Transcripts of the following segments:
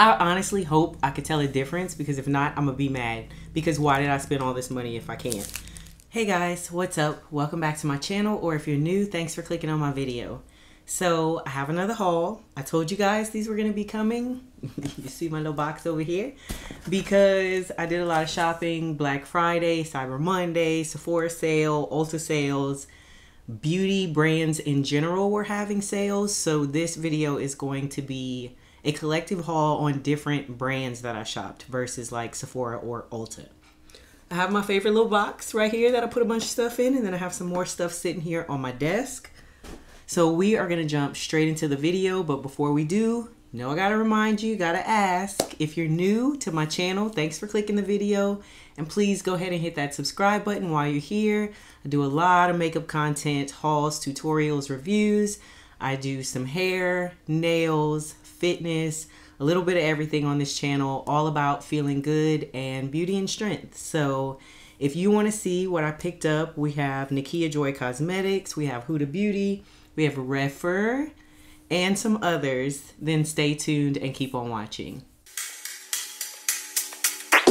I honestly hope I could tell a difference, because if not, I'm gonna be mad, because why did I spend all this money if I can't? Hey guys, what's up? Welcome back to my channel, or if you're new, thanks for clicking on my video. So I have another haul. I told you guys these were gonna be coming. You see my little box over here, because I did a lot of shopping. Black Friday, Cyber Monday, Sephora sale, Ulta sales, beauty brands in general were having sales. So this video is going to be a collective haul on different brands that I shopped versus like Sephora or Ulta. I have my favorite little box right here that I put a bunch of stuff in, and then I have some more stuff sitting here on my desk. So we are gonna jump straight into the video, but before we do, you know I gotta remind you, gotta ask, if you're new to my channel, thanks for clicking the video, and please go ahead and hit that subscribe button while you're here. I do a lot of makeup content, hauls, tutorials, reviews. I do some hair, nails, fitness, a little bit of everything on this channel, all about feeling good and beauty and strength. So if you want to see what I picked up, we have Nikkia Joy Cosmetics, we have Huda Beauty, we have Rephr, and some others. Then stay tuned and keep on watching. It's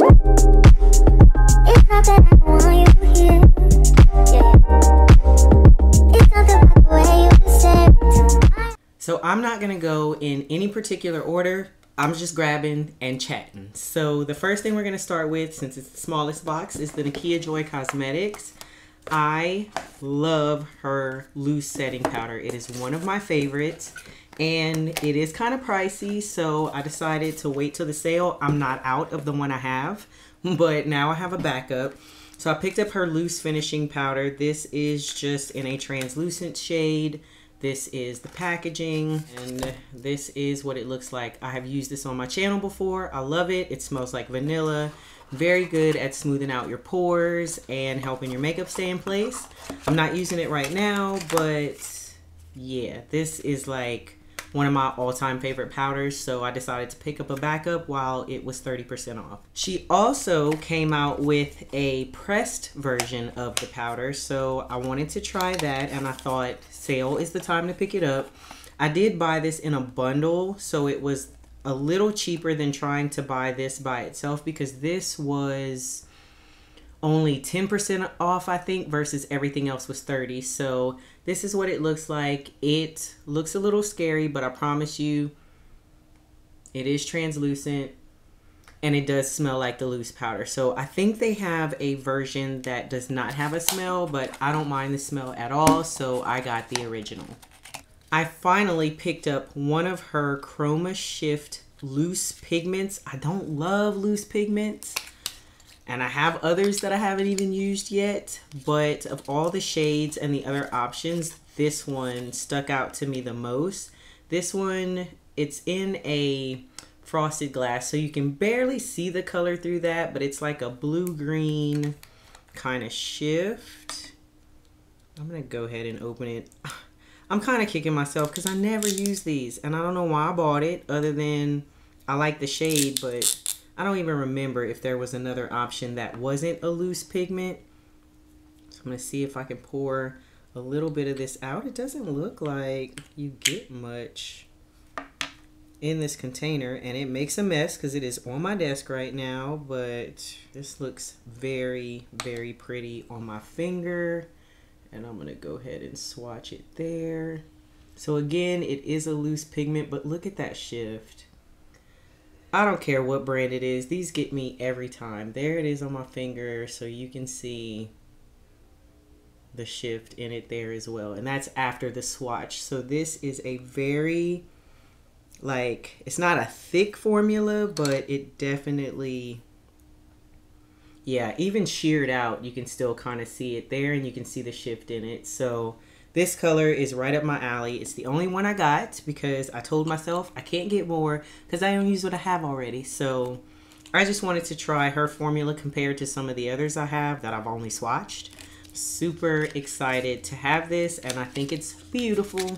not that I don't want you here. Yeah. It's not the way you said. So I'm not gonna go in any particular order. I'm just grabbing and chatting. So the first thing we're gonna start with, since it's the smallest box, is the Nikkia Joy Cosmetics. I love her loose setting powder. It is one of my favorites, and it is kind of pricey, so I decided to wait till the sale. I'm not out of the one I have, but now I have a backup. So I picked up her loose finishing powder. This is just in a translucent shade. This is the packaging, and this is what it looks like. I have used this on my channel before. I love it. It smells like vanilla. Very good at smoothing out your pores and helping your makeup stay in place. I'm not using it right now, but yeah, this is like one of my all-time favorite powders, so I decided to pick up a backup while it was 30% off. She also came out with a pressed version of the powder, so I wanted to try that, and I thought sale is the time to pick it up. I did buy this in a bundle, so it was a little cheaper than trying to buy this by itself, because this was only 10% off, I think, versus everything else was 30. So this is what it looks like. It looks a little scary, but I promise you it is translucent, and it does smell like the loose powder. So I think they have a version that does not have a smell, but I don't mind the smell at all, so I got the original. I finally picked up one of her Chroma Shift loose pigments. I don't love loose pigments, and I have others that I haven't even used yet, but of all the shades and the other options, this one stuck out to me the most. This one, it's in a frosted glass, so you can barely see the color through that, but it's like a blue-green kind of shift. I'm gonna go ahead and open it. I'm kind of kicking myself because I never use these, and I don't know why I bought it, other than I like the shade, but I don't even remember if there was another option that wasn't a loose pigment. So I'm gonna see if I can pour a little bit of this out. It doesn't look like you get much in this container, and it makes a mess because it is on my desk right now, but this looks very, very pretty on my finger. And I'm gonna go ahead and swatch it there. So again, it is a loose pigment, but look at that shift. I don't care what brand it is. These get me every time. There it is on my finger, so you can see the shift in it there as well. And that's after the swatch. So this is a very, like, it's not a thick formula, but it definitely, yeah, even sheared out, you can still kind of see it there, and you can see the shift in it. So this color is right up my alley. It's the only one I got because I told myself I can't get more because I don't use what I have already. So I just wanted to try her formula compared to some of the others I have that I've only swatched. Super excited to have this, and I think it's beautiful.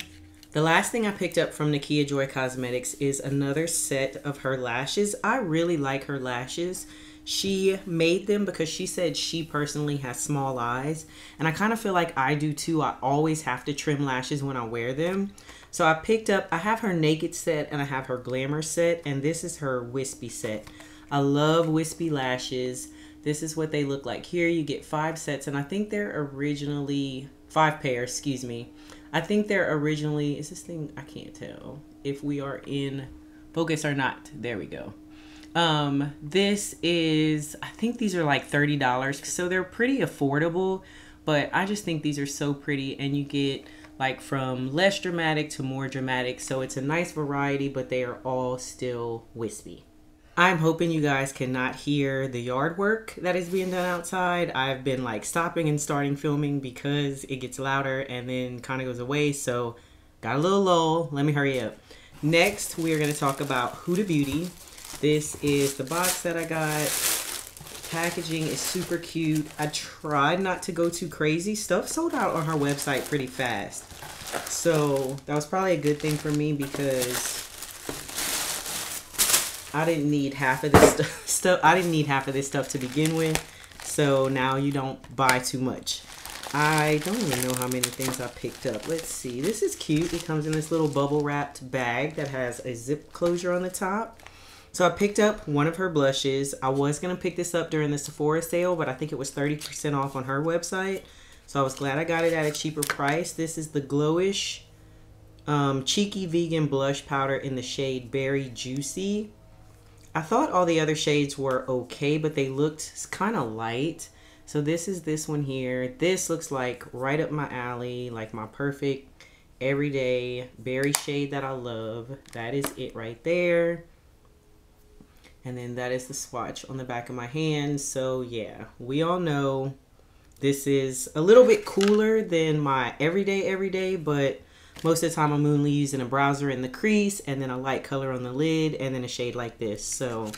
The last thing I picked up from Nikkia Joy Cosmetics is another set of her lashes. I really like her lashes. She made them because she said she personally has small eyes, and I kind of feel like I do too. I always have to trim lashes when I wear them. So I picked up, I have her naked set and I have her glamour set, and this is her wispy set. I love wispy lashes. This is what they look like here. You get 5 sets, and I think they're originally 5 pairs, excuse me. I think they're originally, is this thing, I can't tell if we are in focus or not. There we go. This is, I think these are like $30, so they're pretty affordable, but I just think these are so pretty, and you get like from less dramatic to more dramatic, so it's a nice variety, but they are all still wispy. I'm hoping you guys cannot hear the yard work that is being done outside. I've been like stopping and starting filming because it gets louder and then kind of goes away, so got a little lull. Let me hurry up. Next, we are going to talk about Huda Beauty. This is the box that I got. Packaging is super cute. I tried not to go too crazy. Stuff sold out on her website pretty fast, so that was probably a good thing for me because I didn't need half of this stuff. I didn't need half of this stuff to begin with, so now you don't buy too much. I don't even know how many things I picked up. Let's see. This is cute. It comes in this little bubble wrapped bag that has a zip closure on the top. So I picked up one of her blushes. I was going to pick this up during the Sephora sale, but I think it was 30% off on her website, so I was glad I got it at a cheaper price. This is the Glowish Cheeky Vegan Blush Powder in the shade Berry Juicy. I thought all the other shades were okay, but they looked kind of light. So this is this one here. This looks like right up my alley, like my perfect everyday berry shade that I love. That is it right there. And then that is the swatch on the back of my hand. So yeah, we all know this is a little bit cooler than my everyday, but most of the time I'm only using a bronzer in the crease and then a light color on the lid and then a shade like this. So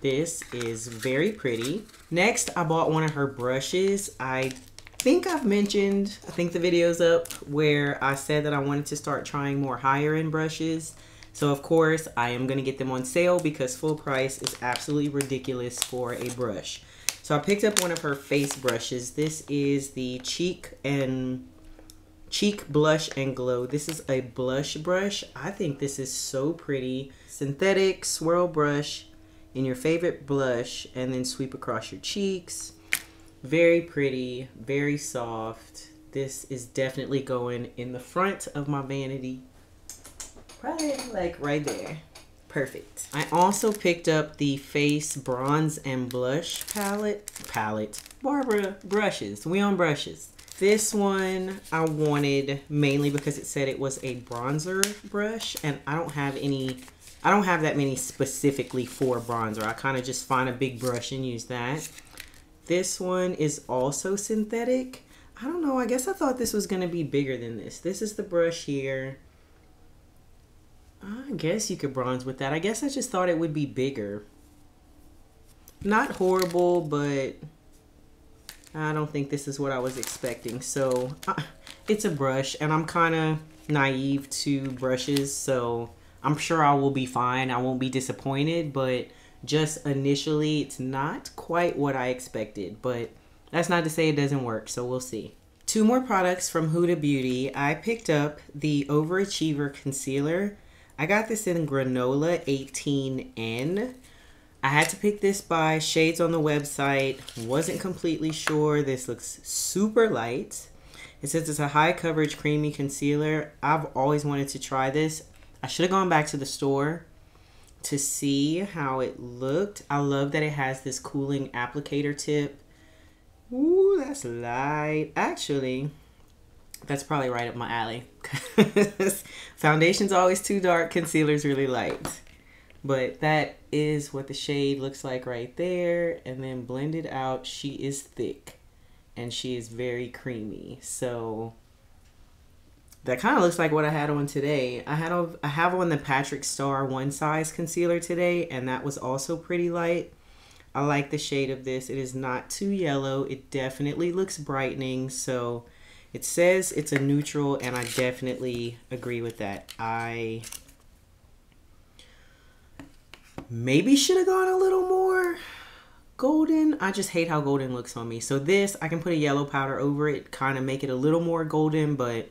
this is very pretty. Next, I bought one of her brushes. I think I've mentioned, I think the video's up, where I said that I wanted to start trying more higher end brushes. So of course I am going to get them on sale because full price is absolutely ridiculous for a brush. So I picked up one of her face brushes. This is the Cheek Blush and Glow. This is a blush brush. I think this is so pretty. Synthetic swirl brush in your favorite blush and then sweep across your cheeks. Very pretty, very soft. This is definitely going in the front of my vanity, probably like right there. Perfect. I also picked up the Face Bronze and Blush palette. Barbara, brushes, we on brushes. This one I wanted mainly because it said it was a bronzer brush, and I don't have that many specifically for bronzer. I kind of just find a big brush and use that. This one is also synthetic. I don't know, I guess I thought this was going to be bigger than this. This is the brush here. I guess you could bronze with that. I guess I just thought it would be bigger. Not horrible, but I don't think this is what I was expecting. So it's a brush, and I'm kind of naive to brushes, so I'm sure I will be fine. I won't be disappointed, but just initially it's not quite what I expected, but that's not to say it doesn't work, so we'll see. 2 more products from Huda Beauty. I picked up the Overachiever Concealer. I got this in Granola 18N. I had to pick this by shades on the website. Wasn't completely sure. This looks super light. It says it's a high coverage creamy concealer. I've always wanted to try this. I should have gone back to the store to see how it looked. I love that it has this cooling applicator tip. Ooh, that's light. Actually, that's probably right up my alley. Foundation's always too dark, concealer's really light. But that is what the shade looks like right there. And then blended out, she is thick and she is very creamy. So that kind of looks like what I had on today. I have on the Patrick Star One Size concealer today, and that was also pretty light. I like the shade of this. It is not too yellow. It definitely looks brightening. So it says it's a neutral, and I definitely agree with that. I maybe should have gone a little more, golden. I just hate how golden looks on me. So this, I can put a yellow powder over it, kind of make it a little more golden, but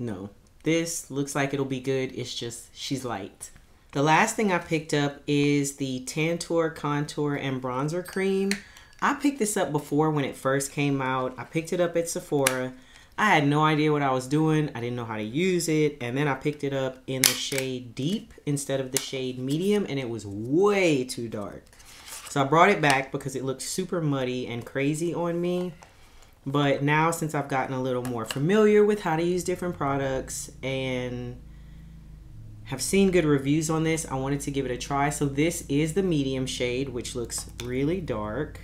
no. This looks like it'll be good. It's just, she's light. The last thing I picked up is the Tantor Contour and Bronzer Cream. I picked this up before when it first came out. I picked it up at Sephora. I had no idea what I was doing. I didn't know how to use it. And then I picked it up in the shade Deep instead of the shade Medium, and it was way too dark. So I brought it back because it looked super muddy and crazy on me. But now, since I've gotten a little more familiar with how to use different products and have seen good reviews on this, I wanted to give it a try. So this is the medium shade, which looks really dark.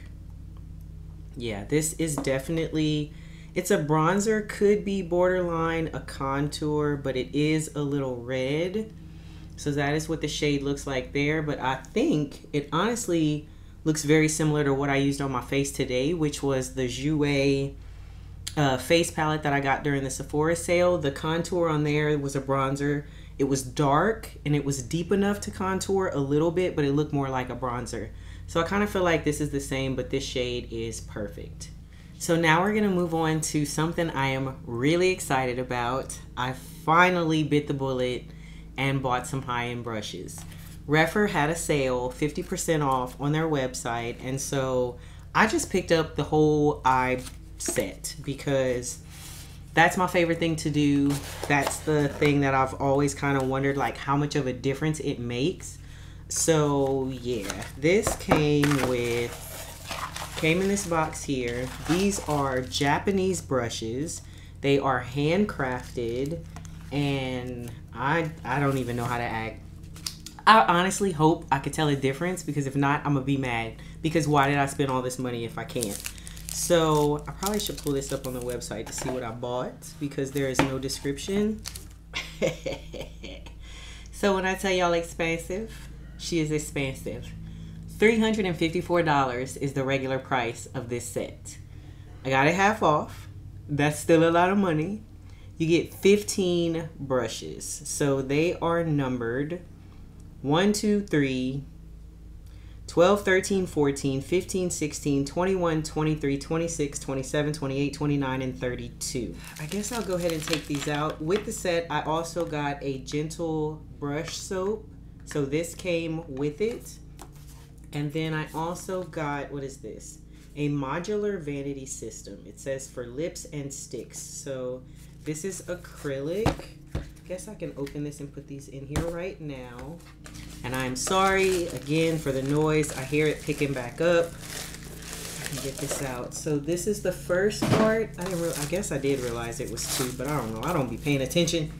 Yeah, this is definitely, it's a bronzer, could be borderline a contour, but it is a little red. So that is what the shade looks like there. But I think it honestly looks very similar to what I used on my face today, which was the Jouer face palette that I got during the Sephora sale. The contour on there was a bronzer. It was dark and it was deep enough to contour a little bit, but it looked more like a bronzer. So I kind of feel like this is the same, but this shade is perfect. So now we're gonna move on to something I am really excited about. I finally bit the bullet and bought some high-end brushes. Rephr had a sale, 50% off on their website. And so I just picked up the whole eye set because that's my favorite thing to do. That's the thing that I've always kind of wondered, like, how much of a difference it makes. So yeah, this came in this box here. These are Japanese brushes. They are handcrafted, and I don't even know how to act. I honestly hope I could tell a difference, because if not, I'm gonna be mad, because why did I spend all this money if I can't? So I probably should pull this up on the website to see what I bought, because there is no description. So when I tell y'all expensive, she is expensive. $354 is the regular price of this set. I got it half off. That's still a lot of money. You get 15 brushes. So they are numbered 1, 2, 3, 12, 13, 14, 15, 16, 21, 23, 26, 27, 28, 29, and 32. I guess I'll go ahead and take these out. With the set, I also got a gentle brush soap. So this came with it. And then I also got, what is this? A modular vanity system. It says for lips and sticks. So this is acrylic. I guess I can open this and put these in here right now. And I'm sorry again for the noise. I hear it picking back up. I can get this out. So this is the first part. I guess I did realize it was two, but I don't know. I don't be paying attention.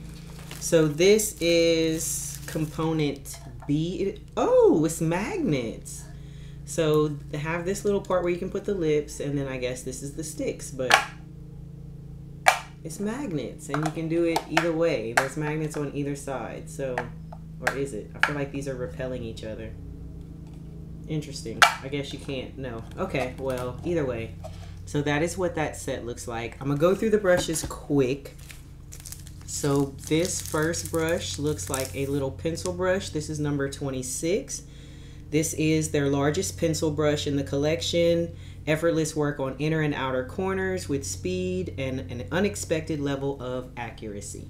So this is component B. Oh, it's magnets. So they have this little part where you can put the lips, and then I guess this is the sticks, but it's magnets, and you can do it either way. There's magnets on either side. So, or is it? I feel like these are repelling each other. Interesting. I guess you can't. No. Okay, well, either way. So that is what that set looks like. I'm gonna go through the brushes quick. So this first brush looks like a little pencil brush. This is number 26. This is their largest pencil brush in the collection. Effortless work on inner and outer corners with speed and an unexpected level of accuracy.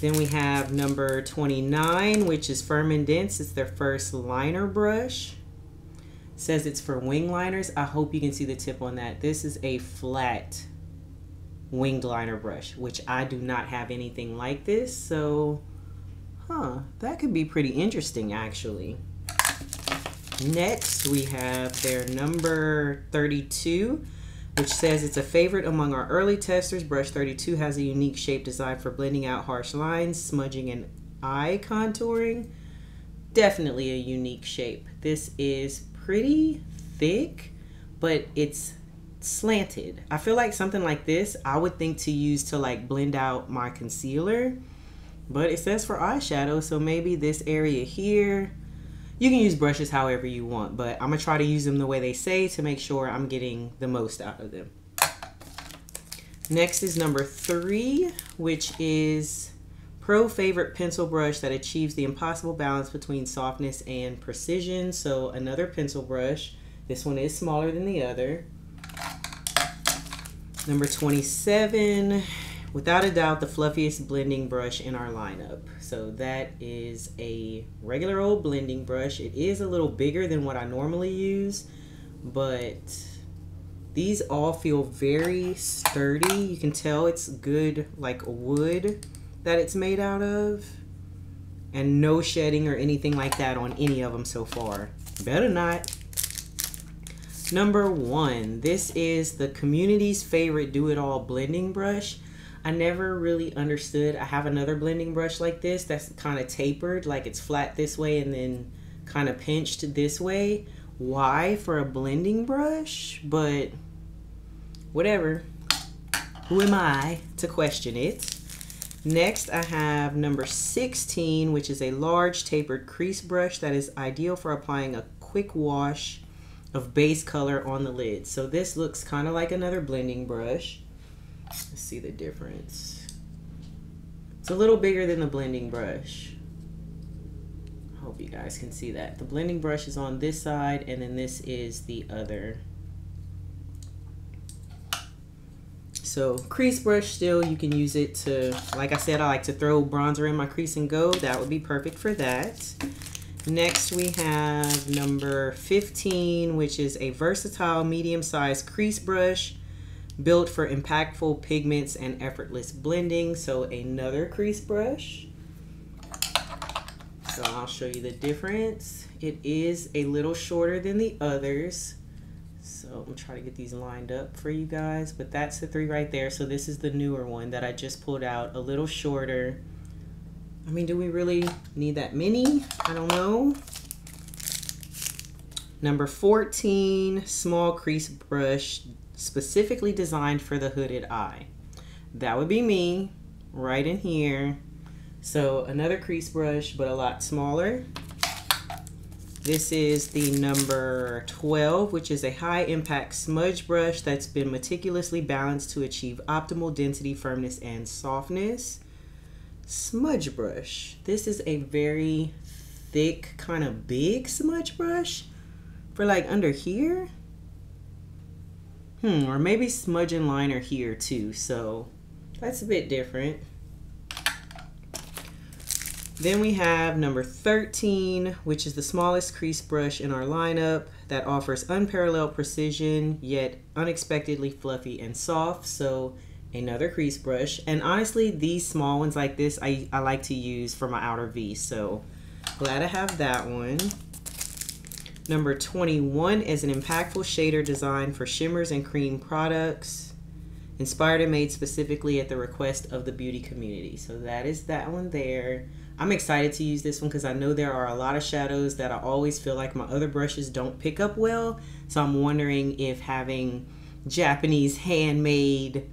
Then we have number 29, which is Firm and Dense. It's their first liner brush. It says it's for wing liners. I hope you can see the tip on that. This is a flat winged liner brush, which I do not have anything like this. So, that could be pretty interesting actually. Next, we have their number 32, which says it's a favorite among our early testers. Brush 32 has a unique shape design for blending out harsh lines, smudging, and eye contouring. Definitely a unique shape. This is pretty thick, but it's slanted. I feel like something like this, I would think to use to like blend out my concealer, but it says for eyeshadow, so maybe this area here. You can use brushes however you want, but I'm gonna try to use them the way they say to make sure I'm getting the most out of them. Next is number 3, which is pro favorite pencil brush that achieves the impossible balance between softness and precision. So another pencil brush. This one is smaller than the other. Number 27, without a doubt, the fluffiest blending brush in our lineup. So that is a regular old blending brush. It is a little bigger than what I normally use, but these all feel very sturdy. You can tell it's good, like wood that it's made out of, and no shedding or anything like that on any of them so far. Better not. Number 1, this is the community's favorite do-it-all blending brush. I never really understood. I have another blending brush like this that's kind of tapered, like it's flat this way and then kind of pinched this way. Why for a blending brush? But whatever. Who am I to question it? Next, I have number 16, which is a large tapered crease brush that is ideal for applying a quick wash of base color on the lid. So this looks kind of like another blending brush. Let's see the difference. It's a little bigger than the blending brush. I hope you guys can see that. The blending brush is on this side, and then this is the other. So crease brush still, you can use it to, like I said, I like to throw bronzer in my crease and go. That would be perfect for that. Next we have number 15, which is a versatile medium-sized crease brush built for impactful pigments and effortless blending. So another crease brush. So I'll show you the difference. It is a little shorter than the others. So I'm trying to get these lined up for you guys, but that's the 3 right there. So this is the newer one that I just pulled out, a little shorter. I mean, do we really need that many? I don't know. Number 14, small crease brush specifically designed for the hooded eye. That would be me right in here. So another crease brush, but a lot smaller. This is the number 12, which is a high impact smudge brush that's been meticulously balanced to achieve optimal density, firmness, and softness. Smudge brush. This is a very thick, kind of big smudge brush for like under here. Or maybe smudge and liner here too. So that's a bit different. Then we have number 13, which is the smallest crease brush in our lineup that offers unparalleled precision, yet unexpectedly fluffy and soft. So another crease brush. And honestly, these small ones like this, I like to use for my outer V, so glad I have that one. Number 21 is an impactful shader designed for shimmers and cream products, inspired and made specifically at the request of the beauty community. So that is that one there. I'm excited to use this one because I know there are a lot of shadows that I always feel like my other brushes don't pick up well. So I'm wondering if having Japanese handmade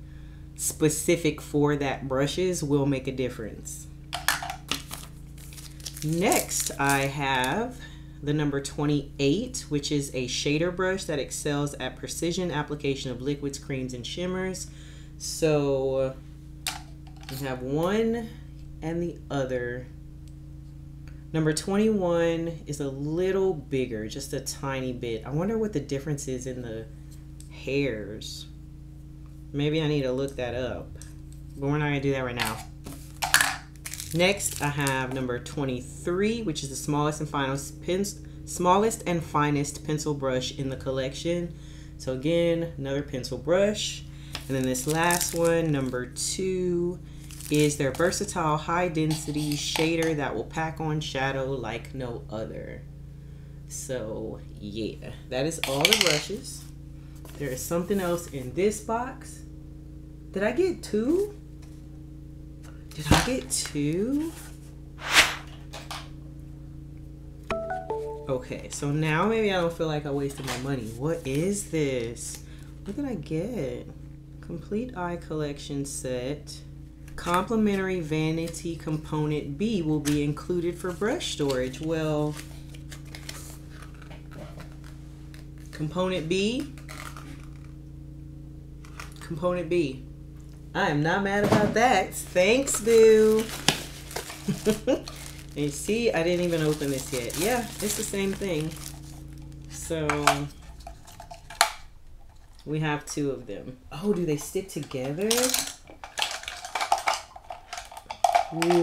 specific for that brushes will make a difference. Next, I have the number 28, which is a shader brush that excels at precision application of liquids, creams, and shimmers. So we have one and the other. Number 21 is a little bigger, just a tiny bit. I wonder what the difference is in the hairs. Maybe I need to look that up, but we're not gonna do that right now. Next, I have number 23, which is the smallest and finest pencil brush in the collection. So again, another pencil brush. And then this last one, number 2, is their versatile high density shader that will pack on shadow like no other. So yeah, that is all the brushes. There is something else in this box. Did I get 2? Did I get 2? Okay, so now maybe I don't feel like I wasted my money. What is this? What did I get? Complete Eye Collection Set. Complimentary Vanity Component B will be included for brush storage. Well, Component B? Component B. I am not mad about that. Thanks, boo. And you see, I didn't even open this yet. Yeah, it's the same thing. So we have two of them. Oh, do they stick together? What?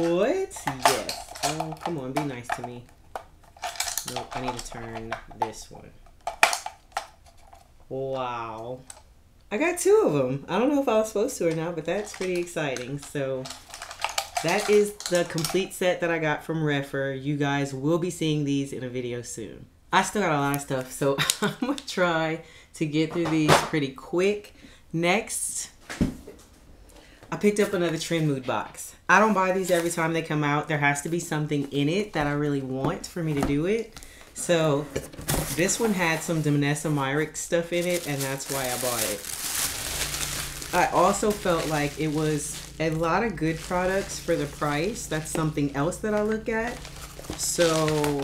Yes. Oh, come on, be nice to me. Nope, I need to turn this one. Wow. I got two of them. I don't know if I was supposed to or not, but that's pretty exciting. So that is the complete set that I got from Rephr. You guys will be seeing these in a video soon. I still got a lot of stuff, so I'm gonna try to get through these pretty quick. Next, I picked up another Trend Mood box. I don't buy these every time they come out. There has to be something in it that I really want for me to do it. So this one had some Danessa Myrick stuff in it, and that's why I bought it. I also felt like it was a lot of good products for the price. That's something else that I look at. So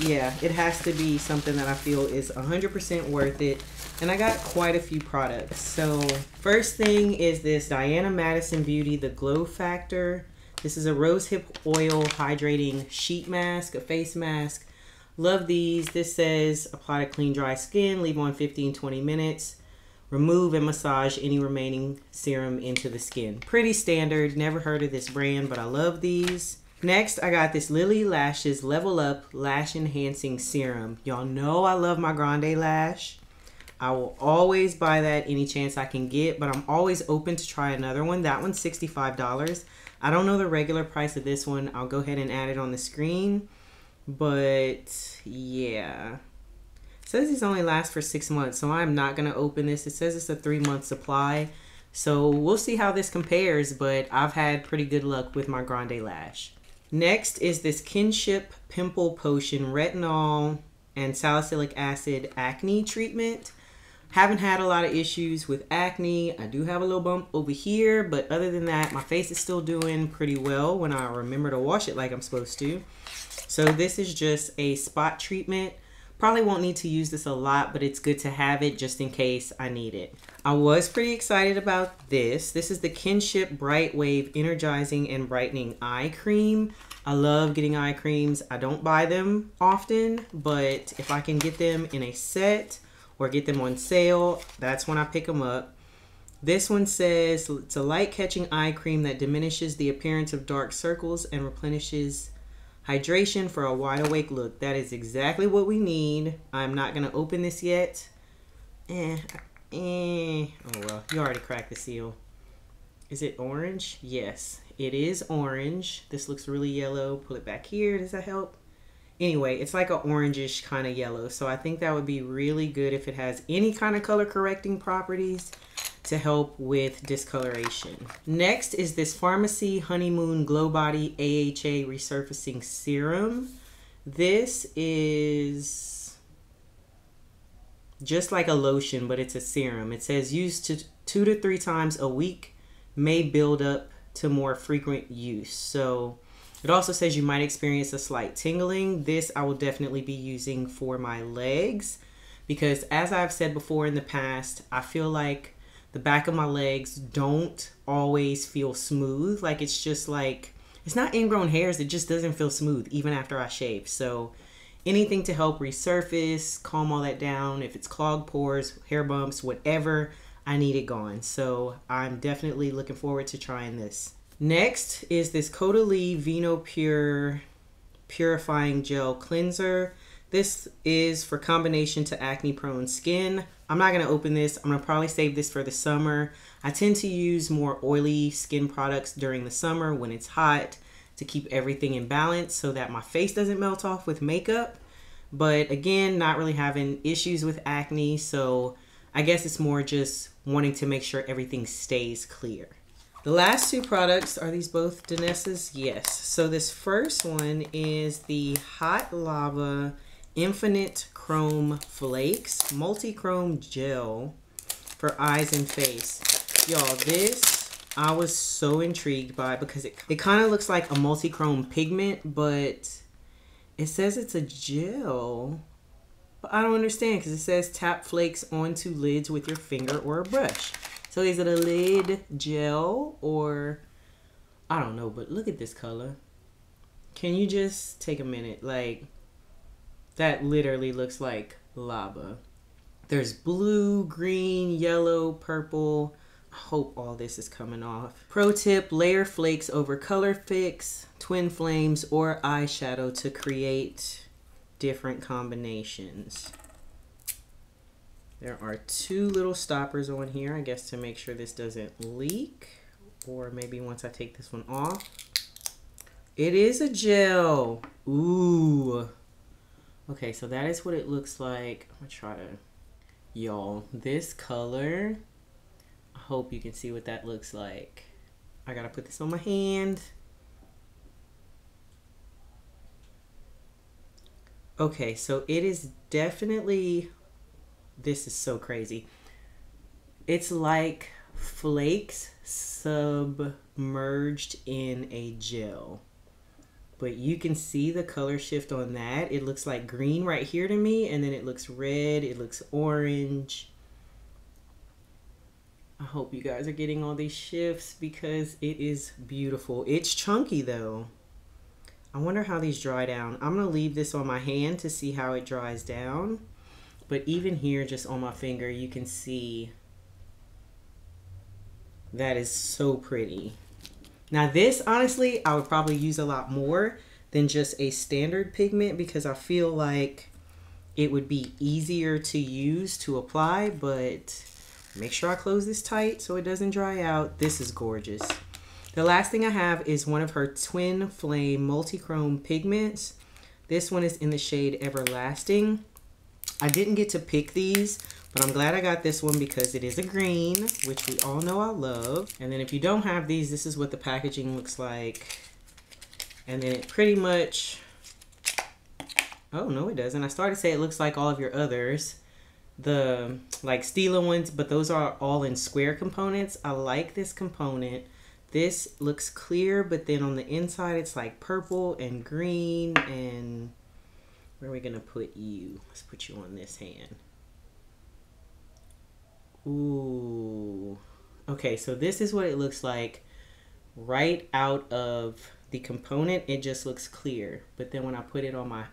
yeah, it has to be something that I feel is 100% worth it. And I got quite a few products. So first thing is this Diana Madison Beauty, the Glow Factor. This is a rosehip oil hydrating sheet mask, a face mask. Love these. This says apply to clean, dry skin, leave on 15-20 minutes, remove and massage any remaining serum into the skin. Pretty standard. Never heard of this brand, but I love these. Next, I got this Lily Lashes Level Up Lash Enhancing Serum. Y'all know I love my Grande Lash. I will always buy that any chance I can get, but I'm always open to try another one. That one's $65. I don't know the regular price of this one. I'll go ahead and add it on the screen. But yeah, it says these only last for 6 months, so I'm not going to open this. It says it's a 3-month supply. So we'll see how this compares, but I've had pretty good luck with my Grande Lash. Next is this Kinship Pimple Potion Retinol and Salicylic Acid Acne Treatment. Haven't had a lot of issues with acne. I do have a little bump over here, but other than that, my face is still doing pretty well when I remember to wash it like I'm supposed to. So this is just a spot treatment. Probably won't need to use this a lot, but it's good to have it just in case I need it. I was pretty excited about this. This is the Kinship Bright Wave Energizing and Brightening Eye Cream. I love getting eye creams. I don't buy them often, but if I can get them in a set or get them on sale, that's when I pick them up. This one says it's a light catching eye cream that diminishes the appearance of dark circles and replenishes hydration for a wide awake look. That is exactly what we need. I'm not going to open this yet. Oh well, you already cracked the seal. Is it orange? Yes, it is orange. This looks really yellow. Pull it back here. Does that help? Anyway, it's like an orangish kind of yellow. So I think that would be really good if it has any kind of color correcting properties to help with discoloration. Next is this Pharmacy Honeymoon Glow Body AHA Resurfacing Serum. This is just like a lotion, but it's a serum. It says use 2 to 3 times a week, may build up to more frequent use. So it also says you might experience a slight tingling. This I will definitely be using for my legs, because as I've said before in the past, I feel like the back of my legs don't always feel smooth. Like it's just like, it's not ingrown hairs. It just doesn't feel smooth even after I shave. So anything to help resurface, calm all that down. If it's clogged pores, hair bumps, whatever, I need it gone. So I'm definitely looking forward to trying this. Next is this Caudalie Vino Pure Purifying Gel Cleanser. This is for combination to acne prone skin. I'm not going to open this. I'm going to probably save this for the summer. I tend to use more oily skin products during the summer when it's hot to keep everything in balance so that my face doesn't melt off with makeup. But again, not really having issues with acne. So I guess it's more just wanting to make sure everything stays clear. The last two products, are these both Danessa's? Yes. So this first one is the Hot Lava Infinite Chrome Flakes Multi-Chrome Gel for eyes and face. Y'all, this I was so intrigued by because it kind of looks like a multi-chrome pigment, but it says it's a gel. But I don't understand because it says tap flakes onto lids with your finger or a brush. So is it a lid gel or I don't know, but look at this color. Can you just take a minute? Like, that literally looks like lava. There's blue, green, yellow, purple. I hope all this is coming off. Pro tip, layer flakes over color fix, twin flames, or eyeshadow to create different combinations. There are two little stoppers on here, I guess, to make sure this doesn't leak, or maybe once I take this one off. It is a gel. Ooh. Okay, so that is what it looks like. I'm gonna try to, y'all, this color, I hope you can see what that looks like. I gotta put this on my hand. Okay, so it is definitely, this is so crazy. It's like flakes submerged in a gel. But you can see the color shift on that. It looks like green right here to me, and then it looks red, it looks orange. I hope you guys are getting all these shifts because it is beautiful. It's chunky though. I wonder how these dry down. I'm gonna leave this on my hand to see how it dries down. But even here, just on my finger, you can see that is so pretty. Now this, honestly, I would probably use a lot more than just a standard pigment because I feel like it would be easier to use to apply, but make sure I close this tight so it doesn't dry out. This is gorgeous. The last thing I have is one of her Twin Flame Multichrome Pigments. This one is in the shade Everlasting. I didn't get to pick these, but I'm glad I got this one because it is a green, which we all know I love. And then if you don't have these, this is what the packaging looks like. And then it pretty much, oh no it doesn't. I started to say it looks like all of your others, the like Stila ones, but those are all in square components. I like this component. This looks clear, but then on the inside it's like purple and green. And where are we gonna put you? Let's put you on this hand. Ooh. Okay, so this is what it looks like right out of the component. It just looks clear, but then when I put it on my,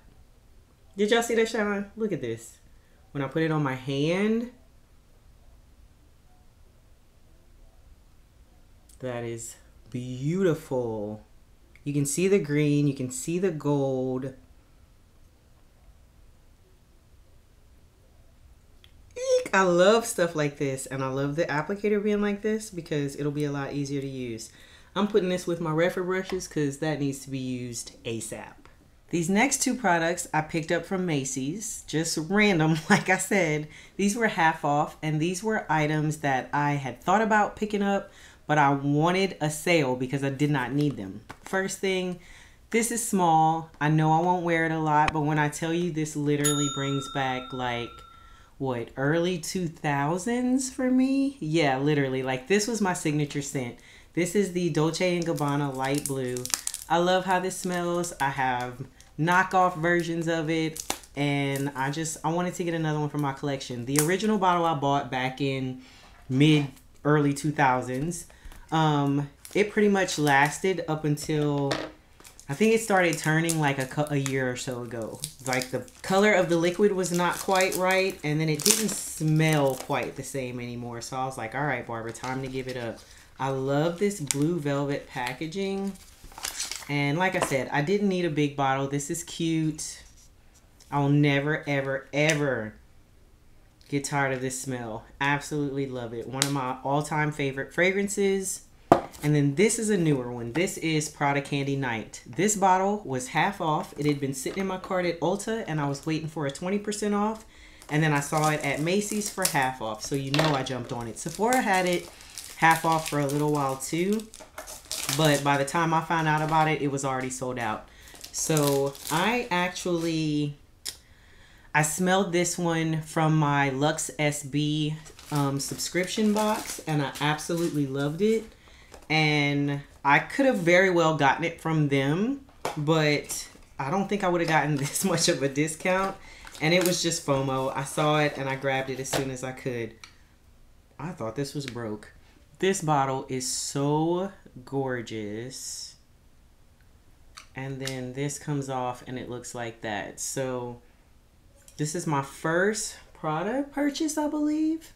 did y'all see that shine? Look at this. When I put it on my hand, that is beautiful. You can see the green, you can see the gold. Eek, I love stuff like this, and I love the applicator being like this because it'll be a lot easier to use. I'm putting this with my Rephr brushes because that needs to be used ASAP. These next two products I picked up from Macy's, just random, like I said. These were half off, and these were items that I had thought about picking up, but I wanted a sale because I did not need them. First thing, this is small. I know I won't wear it a lot, but when I tell you this literally brings back like, what, early 2000s for me? Yeah, literally, like this was my signature scent. This is the Dolce and Gabbana Light Blue. I love how this smells. I have knockoff versions of it. And I wanted to get another one from my collection. The original bottle I bought back in early 2000s. It pretty much lasted up until, I think it started turning like a year or so ago. Like the color of the liquid was not quite right, and then it didn't smell quite the same anymore. So I was like, all right, Barbara, time to give it up. I love this blue velvet packaging. And like I said, I didn't need a big bottle. This is cute. I'll never, ever, ever get tired of this smell. Absolutely love it. One of my all-time favorite fragrances. And then this is a newer one. This is Prada Candy Night. This bottle was half off. It had been sitting in my cart at Ulta, and I was waiting for a 20% off. And then I saw it at Macy's for half off. So you know I jumped on it. Sephora had it half off for a little while too. But by the time I found out about it, it was already sold out. So I smelled this one from my Luxe SB subscription box, and I absolutely loved it. And I could have very well gotten it from them, but I don't think I would have gotten this much of a discount. And it was just FOMO. I saw it and I grabbed it as soon as I could. I thought this was broke. This bottle is so gorgeous. and then this comes off and it looks like that. So this is my first Prada purchase, I believe.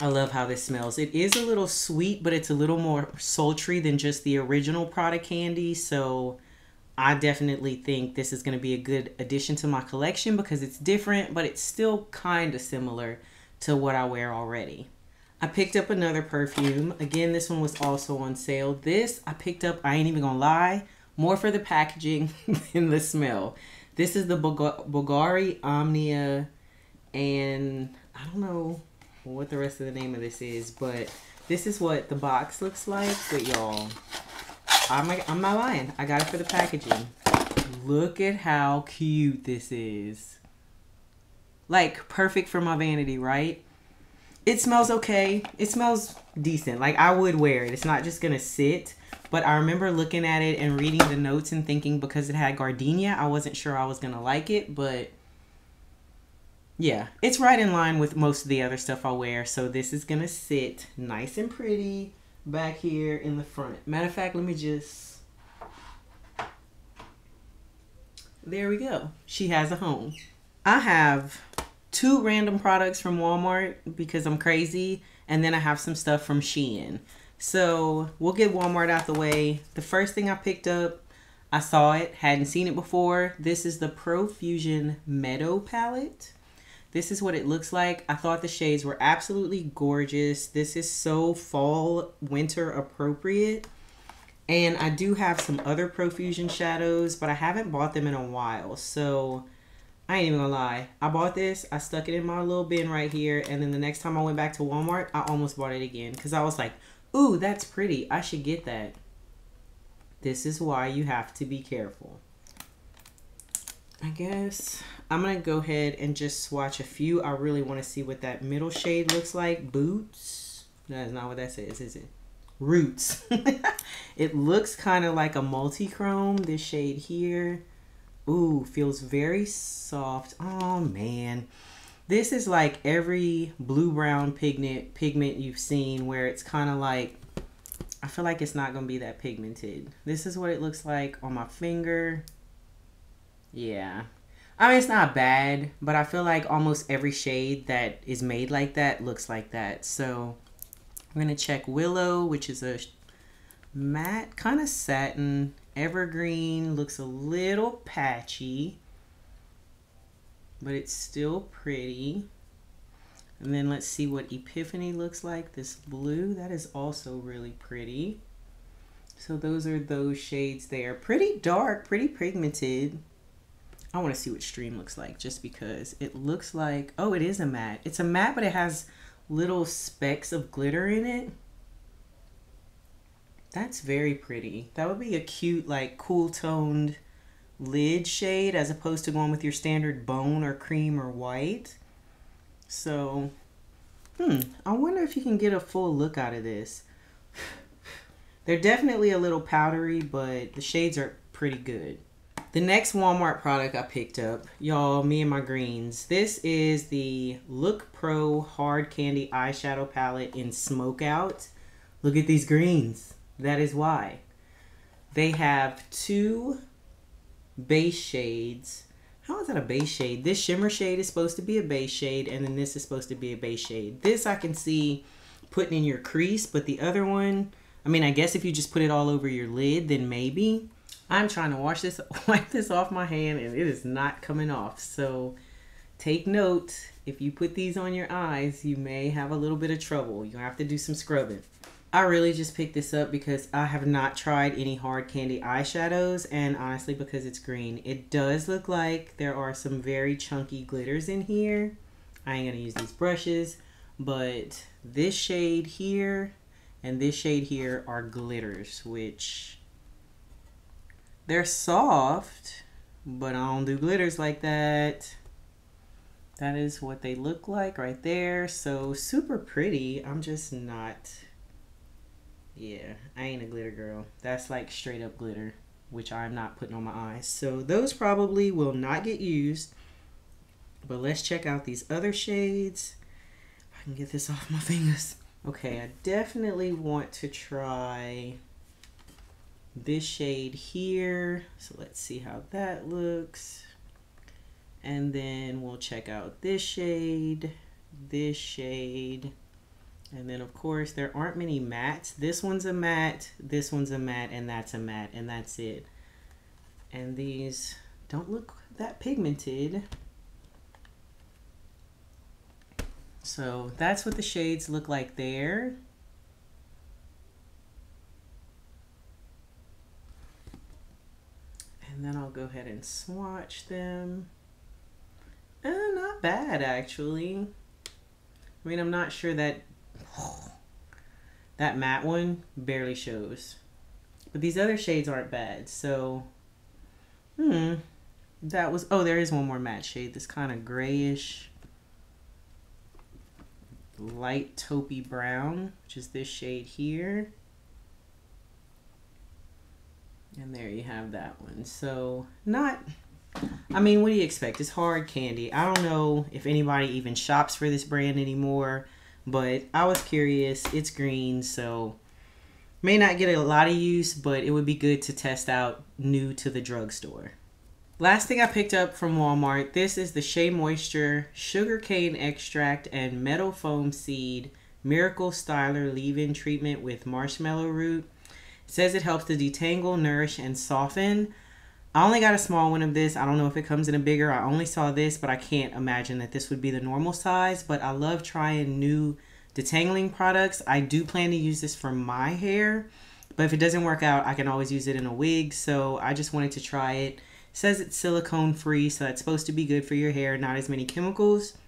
I love how this smells. It is a little sweet, but it's a little more sultry than just the original Prada candy. So I definitely think this is going to be a good addition to my collection because it's different, but it's still kind of similar to what I wear already. I picked up another perfume. Again, this one was also on sale. This I picked up, I ain't even gonna lie, more for the packaging than the smell. This is the Bulgari Omnia, and I don't know what the rest of the name of this is, but this is what the box looks like. But y'all, I'm not lying. I got it for the packaging. Look at how cute this is. Like, perfect for my vanity, right? It smells okay. It smells decent. Like, I would wear it. It's not just gonna sit. But I remember looking at it and reading the notes and thinking, because it had gardenia, I wasn't sure I was gonna like it, but yeah, it's right in line with most of the other stuff I wear. So this is gonna sit nice and pretty back here in the front. Matter of fact, let me just, there we go. She has a home. I have 2 random products from Walmart because I'm crazy, and then I have some stuff from SHEIN. So we'll get Walmart out the way. The first thing I picked up, I saw it, hadn't seen it before. This is the Profusion Meadow palette. This is what it looks like. I thought the shades were absolutely gorgeous. This is so fall, winter appropriate. And I do have some other Profusion shadows, but I haven't bought them in a while. So I ain't even gonna lie. I bought this, I stuck it in my little bin right here. And then the next time I went back to Walmart, I almost bought it again because I was like, ooh, that's pretty. I should get that. This is why you have to be careful. I guess I'm going to go ahead and just swatch a few. I really want to see what that middle shade looks like. Boots. No, that's not what that says, is it? Roots. It looks kind of like a multi-chrome. This shade here. Ooh, feels very soft. Oh, man. This is like every blue-brown pigment you've seen where it's kind of like, I feel like it's not going to be that pigmented. This is what it looks like on my finger. Yeah. I mean, it's not bad, but I feel like almost every shade that is made like that looks like that. So I'm going to check Willow, which is a matte, kind of satin. Evergreen looks a little patchy, but it's still pretty. And then let's see what Epiphany looks like. This blue, that is also really pretty. So those are those shades there. Pretty dark, pretty pigmented. I want to see what Stream looks like just because it looks like, oh, it is a matte. It's a matte, but it has little specks of glitter in it. That's very pretty. That would be a cute, like, cool toned lid shade as opposed to going with your standard bone or cream or white. So I wonder if you can get a full look out of this. They're definitely a little powdery, but the shades are pretty good. The next Walmart product I picked up, y'all, me and my greens, this is the Look Pro Hard Candy eyeshadow palette in Smoke Out. Look at these greens. That is why. They have 2 base shades. How is that a base shade? This shimmer shade is supposed to be a base shade, and then this is supposed to be a base shade. This I can see putting in your crease, but the other one, I mean, I guess if you just put it all over your lid, then maybe. I'm trying to wipe this off my hand, and it is not coming off. So take note, if you put these on your eyes, you may have a little bit of trouble. You're gonna have to do some scrubbing. I really just picked this up because I have not tried any Hard Candy eyeshadows, and honestly, because it's green. It does look like there are some very chunky glitters in here. I ain't gonna use these brushes, but this shade here and this shade here are glitters, which they're soft, but I don't do glitters like that. That is what they look like right there. So super pretty. I'm just not... yeah, I ain't a glitter girl. That's like straight up glitter, which I'm not putting on my eyes. So those probably will not get used. But let's check out these other shades. If I can get this off my fingers. Okay, I definitely want to try this shade here. So let's see how that looks. And then we'll check out this shade, and then of course there aren't many mattes. This one's a matte, this one's a matte, and that's a matte, and that's it. And these don't look that pigmented. So that's what the shades look like there. And then I'll go ahead and swatch them. Not bad, actually. I mean, I'm not sure that that matte one barely shows, but these other shades aren't bad. So, that was, oh, there is one more matte shade. This kind of grayish, light taupey brown, which is this shade here. And there you have that one. So not, I mean, what do you expect? It's Hard Candy. I don't know if anybody even shops for this brand anymore, but I was curious. It's green, so may not get a lot of use, but it would be good to test out new to the drugstore. Last thing I picked up from Walmart, this is the Shea Moisture Sugarcane Extract and Metal Foam Seed Miracle Styler Leave-In Treatment with Marshmallow Root. It says it helps to detangle, nourish, and soften. I only got a small one of this. I don't know if it comes in a bigger. I only saw this, but I can't imagine that this would be the normal size. But I love trying new detangling products. I do plan to use this for my hair, but if it doesn't work out, I can always use it in a wig. So I just wanted to try it. It says it's silicone free, so that's supposed to be good for your hair. Not as many chemicals,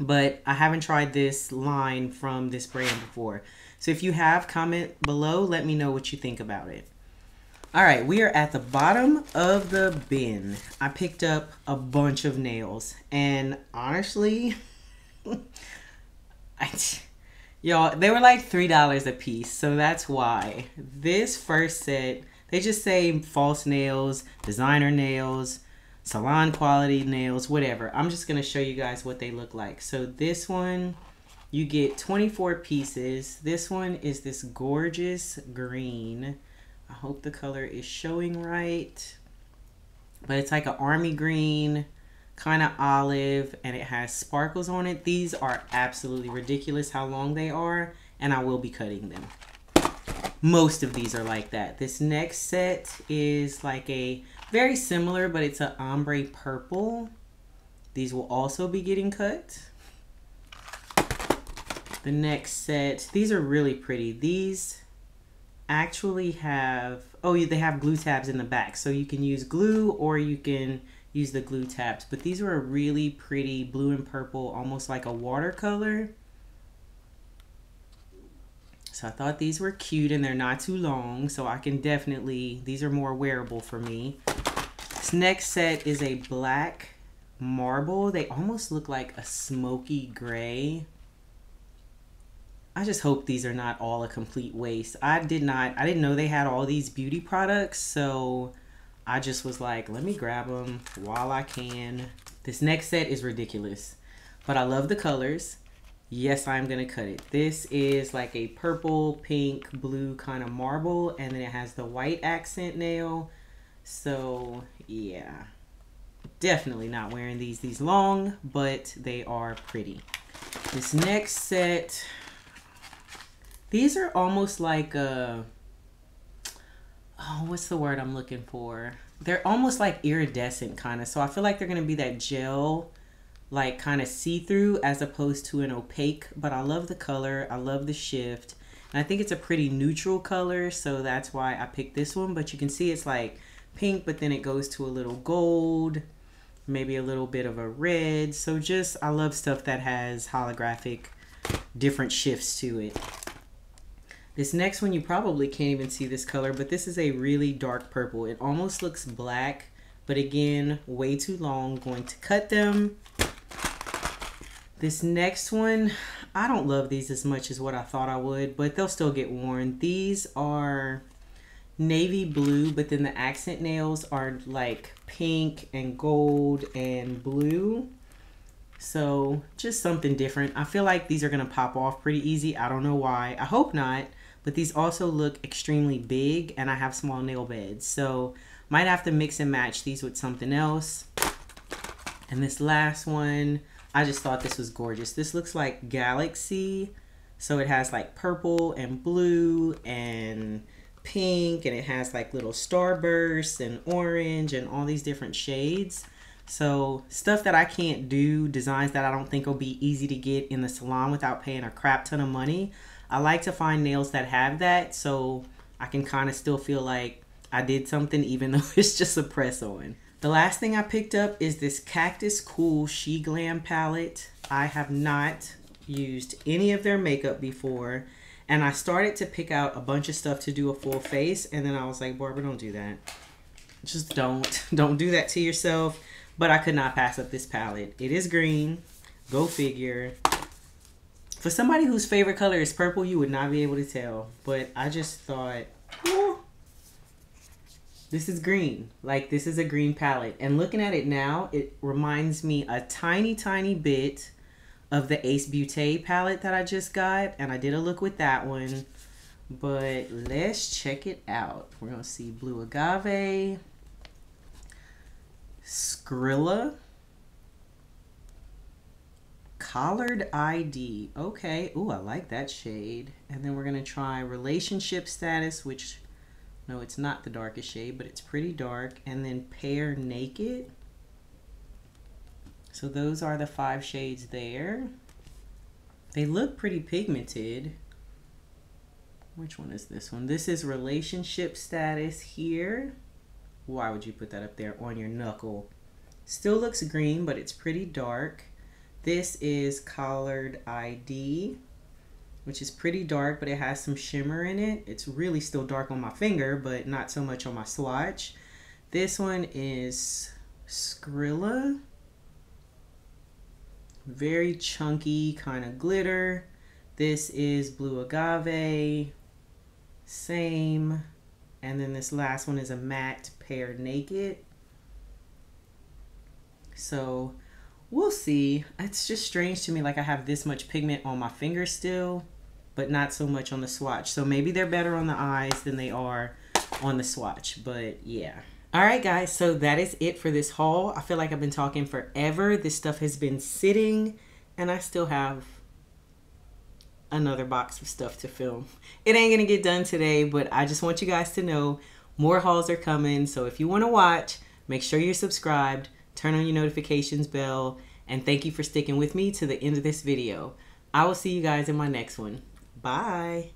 but I haven't tried this line from this brand before. So if you have, comment below. Let me know what you think about it. All right, we are at the bottom of the bin. I picked up a bunch of nails, and honestly, y'all, they were like $3 a piece, so that's why. This first set, they just say false nails, designer nails, salon quality nails, whatever. I'm just gonna show you guys what they look like. So this one, you get 24 pieces. This one is this gorgeous green. I hope the color is showing right, but it's like an army green, kind of olive, and it has sparkles on it. These are absolutely ridiculous how long they are, and I will be cutting them. Most of these are like that. This next set is like a very similar, but it's an ombre purple. These will also be getting cut. The next set, these are really pretty. These actually have, oh yeah, they have glue tabs in the back, so you can use glue or you can use the glue tabs. But these are a really pretty blue and purple, almost like a watercolor, so I thought these were cute. And they're not too long, so I can definitely, these are more wearable for me. This next set is a black marble. They almost look like a smoky gray. I just hope these are not all a complete waste. I didn't know they had all these beauty products, so I just was like, let me grab them while I can. This next set is ridiculous, but I love the colors. Yes, I'm gonna cut it. This is like a purple, pink, blue kind of marble, and then it has the white accent nail. So yeah, definitely not wearing these long, but they are pretty. This next set, these are almost like a, oh, what's the word I'm looking for? They're almost like iridescent kind of. So I feel like they're going to be that gel, like kind of see-through as opposed to an opaque. But I love the color. I love the shift. And I think it's a pretty neutral color. So that's why I picked this one. But you can see it's like pink, but then it goes to a little gold, maybe a little bit of a red. So just, I love stuff that has holographic different shifts to it. This next one, you probably can't even see this color, but this is a really dark purple. It almost looks black, but again, way too long. Going to cut them. This next one, I don't love these as much as what I thought I would, but they'll still get worn. These are navy blue, but then the accent nails are like pink and gold and blue. So just something different. I feel like these are gonna pop off pretty easy. I don't know why. I hope not. but these also look extremely big and I have small nail beds, so might have to mix and match these with something else. And this last one, I just thought this was gorgeous. This looks like Galaxy, so it has like purple and blue and pink, and it has like little starbursts and orange and all these different shades. So stuff that I can't do, designs that I don't think will be easy to get in the salon without paying a crap ton of money, I like to find nails that have that, so I can kind of still feel like I did something even though it's just a press on. The last thing I picked up is this Cactus Cool She Glam palette. I have not used any of their makeup before, and I started to pick out a bunch of stuff to do a full face, and then I was like, Barbara, don't do that. Just don't do that to yourself. But I could not pass up this palette. It is green. Go figure. For somebody whose favorite color is purple, you would not be able to tell. But I just thought, oh, this is green. Like, this is a green palette. And looking at it now, it reminds me a tiny, tiny bit of the Ace Beauté palette that I just got. And I did a look with that one. But let's check it out. We're going to see Blue Agave. Skrilla, Collared ID. Okay. Ooh, I like that shade. And then we're going to try Relationship Status, which, no, it's not the darkest shade, but it's pretty dark. And then Pear Naked. So those are the 5 shades there. They look pretty pigmented. Which one is this one? This is Relationship Status here. Why would you put that up there on your knuckle? Still looks green, but it's pretty dark. This is Collared ID, which is pretty dark, but it has some shimmer in it. It's really still dark on my finger, but not so much on my swatch. This one is Skrilla. Very chunky kind of glitter. This is Blue Agave. Same. And then this last one is a matte Pear Naked. So we'll see. It's just strange to me. Like, I have this much pigment on my finger still, but not so much on the swatch. So maybe they're better on the eyes than they are on the swatch, but yeah. All right, guys. So that is it for this haul. I feel like I've been talking forever. This stuff has been sitting and I still have another box of stuff to film. It ain't gonna get done today, but I just want you guys to know more hauls are coming. So if you want to watch, make sure you're subscribed, turn on your notifications bell, and thank you for sticking with me to the end of this video. I will see you guys in my next one. Bye.